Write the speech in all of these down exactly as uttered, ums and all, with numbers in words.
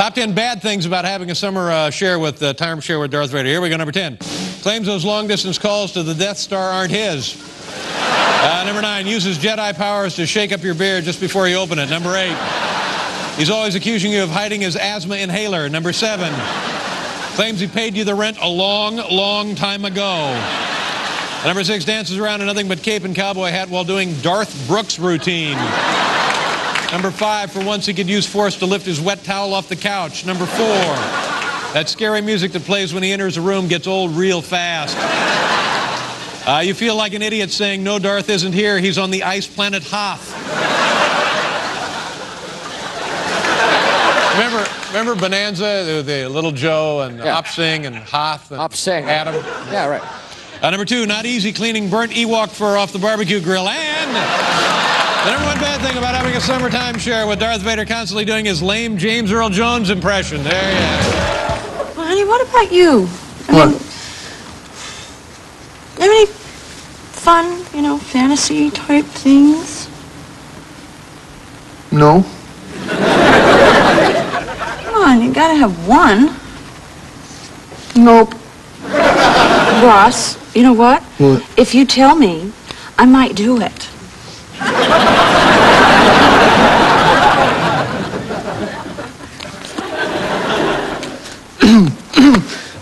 Top ten bad things about having a summer uh, share with uh, time share with Darth Vader. Here we go, number ten. Claims those long-distance calls to the Death Star aren't his. Uh, number nine, uses Jedi powers to shake up your beer just before you open it. Number eight, he's always accusing you of hiding his asthma inhaler. Number seven, claims he paid you the rent a long, long time ago. Number six, dances around in nothing but cape and cowboy hat while doing Darth Brooks routine. Number five, for once he could use force to lift his wet towel off the couch. Number four, that scary music that plays when he enters a room gets old real fast. Uh, you feel like an idiot saying, no, Darth isn't here, he's on the ice planet Hoth. Remember, remember Bonanza, the Little Joe and yeah. Op Sing and Hoth and Op Sing. Adam? Yeah, right. Uh, number two, not easy cleaning burnt Ewok fur off the barbecue grill. And the number one bad thing about having a summertime share with Darth Vader constantly doing his lame James Earl Jones impression. There he is. Well, honey, what about you? I what? Mean, do you have any fun, you know, fantasy type things? No. Come on, you gotta have one. Nope. Ross, you know what? What? If you tell me, I might do it.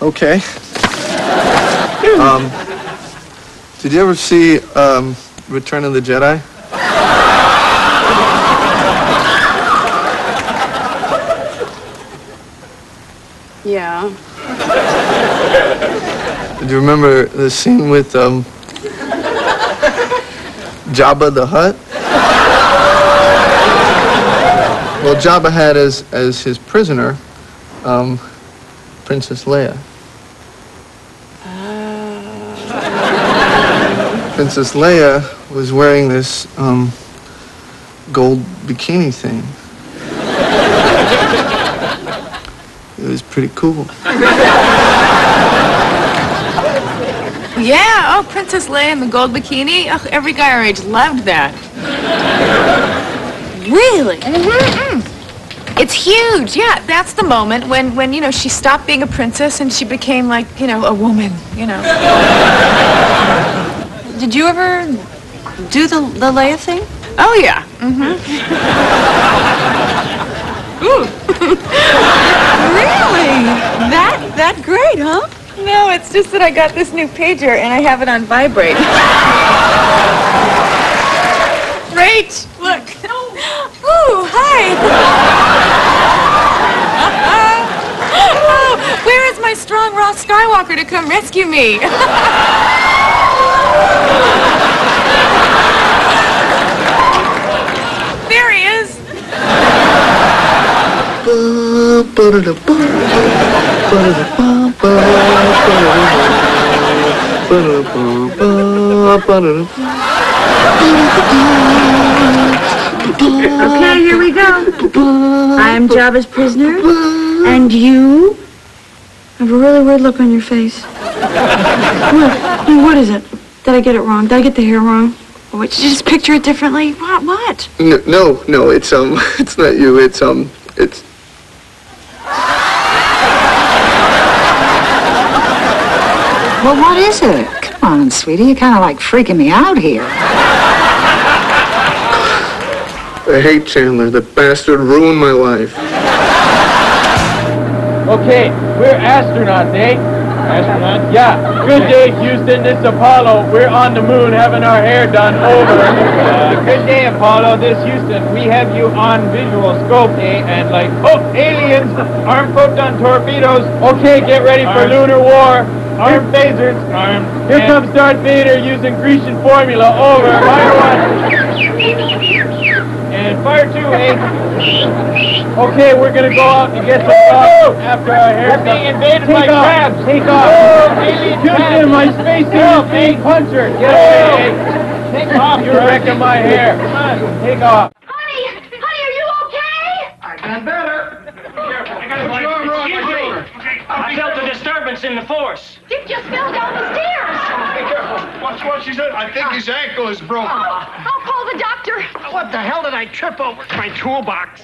Okay. Um, did you ever see um, Return of the Jedi? Yeah. Do you remember the scene with um, Jabba the Hutt? Well, Jabba had as, as his prisoner um, Princess Leia. Uh... Princess Leia was wearing this um, gold bikini thing. It was pretty cool. Yeah, oh, Princess Leia in the gold bikini. Oh, every guy our age loved that. Really? Mm-hmm. It's huge, yeah. That's the moment when, when, you know, she stopped being a princess and she became, like, you know, a woman, you know. Did you ever do the, the Leia thing? Oh, yeah. Mm-hmm. Ooh. Really? That, that great, huh? No, it's just that I got this new pager and I have it on vibrate. Great! Look. Ooh, hi. Oh, where is my strong Ross Skywalker to come rescue me? There he is. Okay, here we go. I'm Jabba's prisoner, and you have a really weird look on your face. What? What is it? Did I get it wrong? Did I get the hair wrong? Oh, wait, did you just picture it differently? What? What? No, no, no, it's, um, it's not you, it's, um, it's... Well, what is it? Come on, sweetie, you're kind of like freaking me out here. I hate Chandler. The bastard ruined my life. Okay, we're astronauts, eh? Astronauts? Yeah. Good day, Houston. This is Apollo. We're on the moon having our hair done. Over. Uh, good day, Apollo. This is Houston. We have you on visual scope, eh? And like, oh, aliens! Arm poked on torpedoes. Okay, get ready for lunar war. Armed phasers. Armed. Here comes Darth Vader using Grecian formula. Over. Fire one. And fire two, eh? Okay, we're going to go out and get some off after our hair stuff. Being invaded by crabs. Take off. Houston, my space is being punctured. Yes, eh? Take off. You're wrecking my hair. Come on. Take off. Honey, honey, are you okay? I've done better. Careful. I got my arm wrong. I felt the disturbance in the force. Dick just fell down the stairs. Be careful. Watch what she said. I think his ankle is broken. Oh, I'll call the doctor. What the hell did I trip over? It's my toolbox.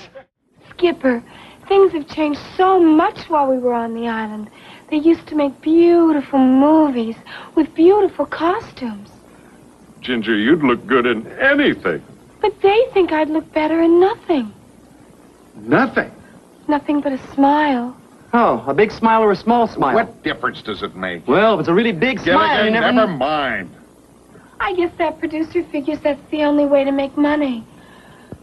Skipper, Things have changed so much while we were on the island. They used to make beautiful movies with beautiful costumes. Ginger, you'd look good in anything. But they think I'd look better in nothing. Nothing? Nothing but a smile. Oh, a big smile or a small smile? What difference does it make? Well, if it's a really big Get smile, you never... Never mind. I guess that producer figures that's the only way to make money.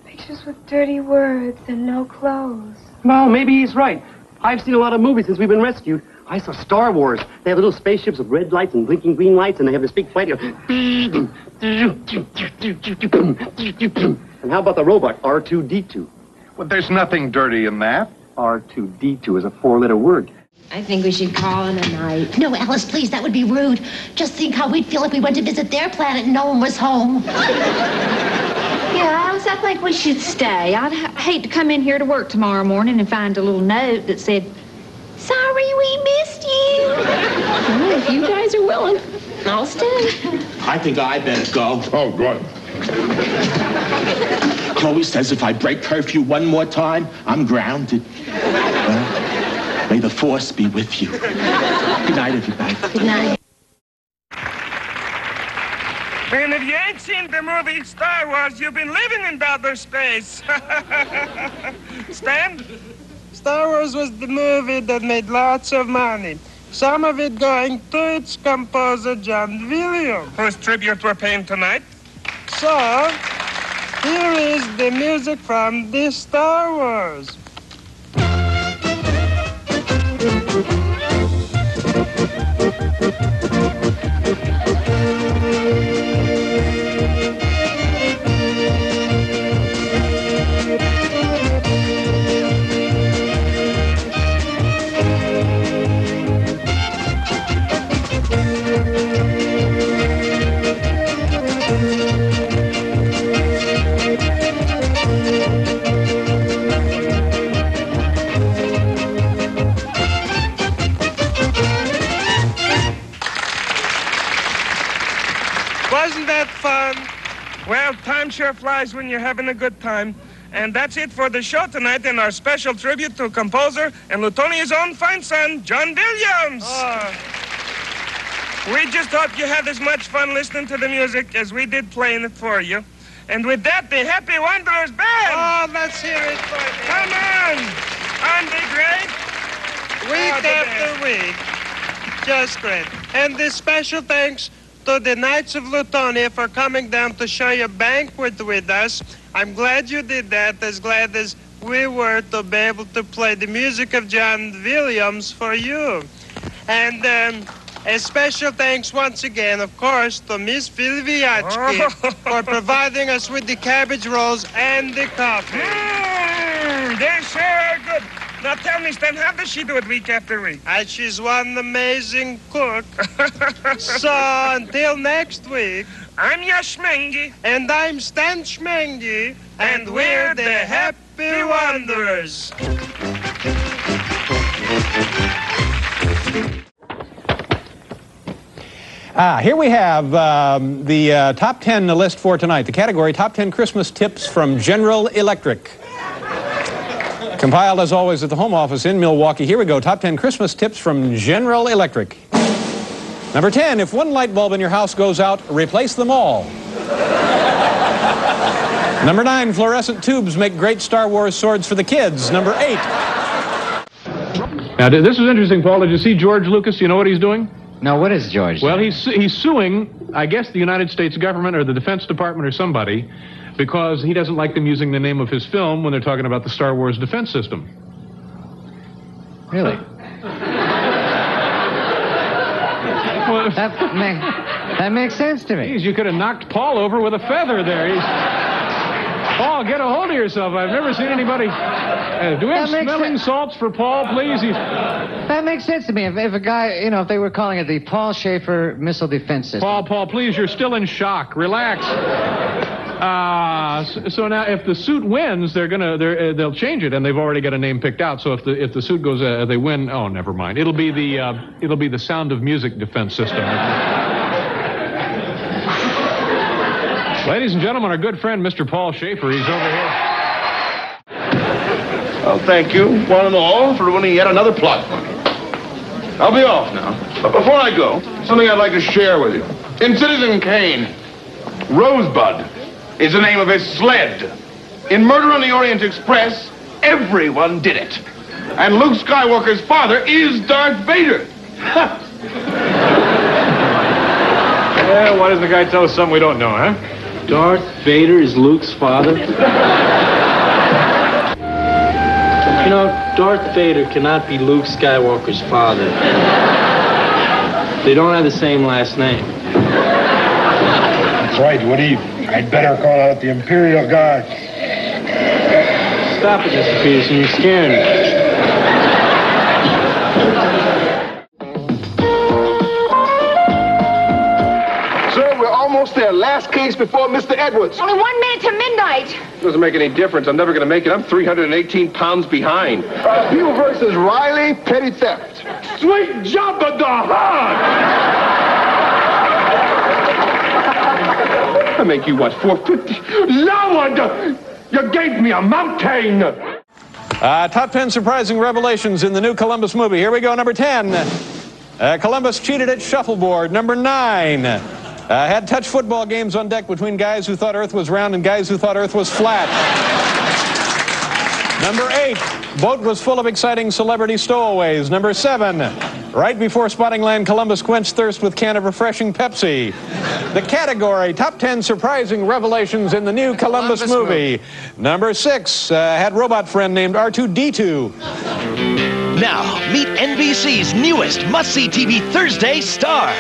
Pictures with dirty words and no clothes. Well, maybe he's right. I've seen a lot of movies since we've been rescued. I saw Star Wars. They have little spaceships with red lights and blinking green lights, and they have this big flight of... And how about the robot, R two D two? Well, there's nothing dirty in that. R two D two is a four-letter word. I think we should call it a night. No, Alice, please, that would be rude. Just think how we'd feel if we went to visit their planet and no one was home. Yeah, Alice, I think we should stay. I'd hate to come in here to work tomorrow morning and find a little note that said, sorry we missed you. Well, if you guys are willing, I'll stay. I think I better go. Oh, good. Chloe says if I break curfew one more time, I'm grounded. Well, may the force be with you. Good night, everybody. Good night. Well, if you ain't seen the movie Star Wars, you've been living in outer space. Stan? Star Wars was the movie that made lots of money. Some of it going to its composer, John Williams. Whose tribute we're paying tonight. So, here is the music from the Star Wars. Well, time sure flies when you're having a good time. And that's it for the show tonight in our special tribute to composer and Lutonia's own fine son, John Williams. Oh. We just hope you had as much fun listening to the music as we did playing it for you. And with that, the Happy Wanderers Band. Oh, let's hear it for you. Come on. Aren't they great? Week after week. Just great. And this special thanks to the Knights of Lutonia for coming down to show your banquet with us. I'm glad you did that, as glad as we were to be able to play the music of John Williams for you. And um, a special thanks once again, of course, to Miss Filwiaczki for providing us with the cabbage rolls and the coffee. Mm, they sure are good. Now tell me, Stan, how does she do it week after week? And she's one amazing cook. So until next week, I'm Yosh Schmenge. And I'm Stan Schmangi. And, and we're, we're the Happy Wanderers. Ah, here we have um, the uh, top ten list for tonight. The category, Top ten Christmas Tips from General Electric. Compiled, as always, at the home office in Milwaukee. Here we go. Top ten Christmas tips from General Electric. Number ten, if one light bulb in your house goes out, replace them all. Number nine, fluorescent tubes make great Star Wars swords for the kids. Number eight. Now, this is interesting, Paul. Did you see George Lucas? You know what he's doing? No, what is George? Well, he's, he's suing, I guess, the United States government or the Defense Department or somebody, because he doesn't like them using the name of his film when they're talking about the Star Wars defense system. Really? Well, that, make, that makes sense to me. Geez, you could have knocked Paul over with a feather there. He's, Paul, get a hold of yourself. I've never seen anybody... Uh, do we have smelling salts for Paul, please? He's... That makes sense to me. If, if a guy, you know, if they were calling it the Paul Schaefer Missile Defense System. Paul, Paul, please, you're still in shock. Relax. Ah, uh, so now if the suit wins, they're gonna they're, uh, they'll change it, and they've already got a name picked out. So if the if the suit goes, uh, they win. Oh, never mind. It'll be the uh, it'll be the Sound of Music defense system. Ladies and gentlemen, our good friend Mister Paul Schaefer. He's over here. Well, thank you, one and all, for ruining yet another plot point. I'll be off now. But before I go, something I'd like to share with you. In Citizen Kane, Rosebud is the name of his sled. In Murder on the Orient Express, everyone did it. And Luke Skywalker's father is Darth Vader. Yeah, why doesn't the guy tell us something we don't know, huh? Darth Vader is Luke's father? You know, Darth Vader cannot be Luke Skywalker's father. They don't have the same last name. That's right, Woody. I'd better call out the Imperial Guard. Stop it, Mister Peterson. You're scaring me. Sir, we're almost there. Last case before Mister Edwards. Only one minute to midnight. Doesn't make any difference. I'm never going to make it. I'm three hundred eighteen pounds behind. Uh, Pew versus Riley, petty theft. Sweet Jabba the Hutt! I make you, what, four fifty? Lord! You gave me a mountain! Uh, top ten surprising revelations in the new Columbus movie. Here we go, number ten. Uh, Columbus cheated at shuffleboard. Number nine. Uh, had touch football games on deck between guys who thought Earth was round and guys who thought Earth was flat. Number eight, boat was full of exciting celebrity stowaways. Number seven, right before spotting land, Columbus quenched thirst with a can of refreshing Pepsi. The category, top ten surprising revelations in the new Columbus, Columbus movie. movie. Number six, uh, had robot friend named R two D two. Now, meet N B C's newest must-see T V Thursday star.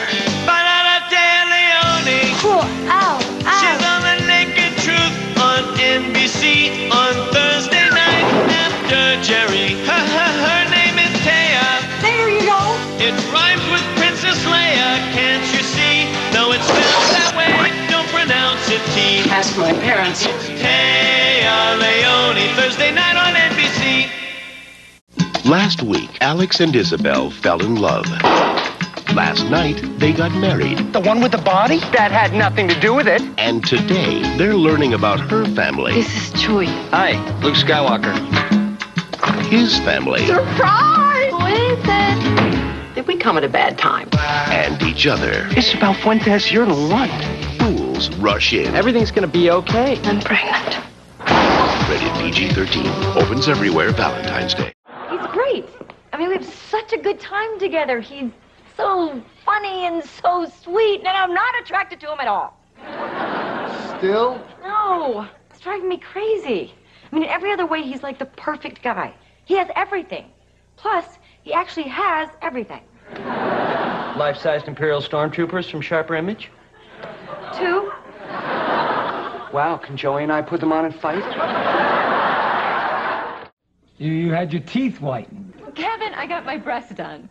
Cool. Ow, ow. She's on the Naked Truth on N B C on Thursday night after Jerry. Her, her, her name is Taya. There you go. It rhymes with Princess Leia. Can't you see? No, it's spelled that way. Don't pronounce it T. Ask my parents. It's Taya Leone, Thursday night on N B C. Last week, Alex and Isabel fell in love. Last night, they got married. The one with the body? That had nothing to do with it. And today, they're learning about her family. This is Chewie. Hi, Luke Skywalker. His family. Surprise! What is it? Did we come at a bad time? And each other. Isabel Fuentes, you're the one. Fools rush in. Everything's gonna be okay. I'm pregnant. Rated P G thirteen. Opens everywhere Valentine's Day. He's great. I mean, we have such a good time together. He's so funny and so sweet, and I'm not attracted to him at all. Still? No, it's driving me crazy. I mean, every other way, he's like the perfect guy. He has everything. Plus, he actually has everything. Life-sized Imperial stormtroopers from Sharper Image? Two. Wow, can Joey and I put them on and fight? You, you had your teeth whitened. Kevin, I got my breasts done.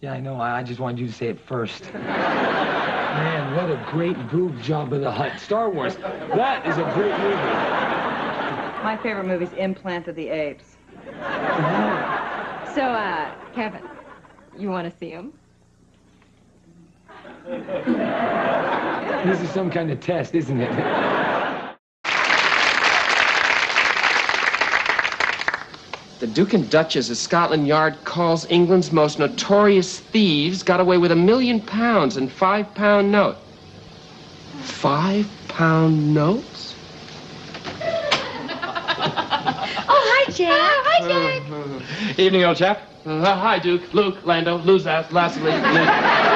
Yeah, I know. I just wanted you to say it first. Man, what a great boob job of the Hutt. Star Wars, that is a great movie. My favorite movie is Implant of the Apes. So, uh, Kevin, you want to see him? This is some kind of test, isn't it? The Duke and Duchess of Scotland Yard calls England's most notorious thieves got away with a million pounds in five-pound note. Five-pound notes? Oh, hi, Jack. Oh, hi, Jack. Uh, uh, evening, old chap. Uh, hi, Duke, Luke, Lando, Luzas, Lastly, Luke.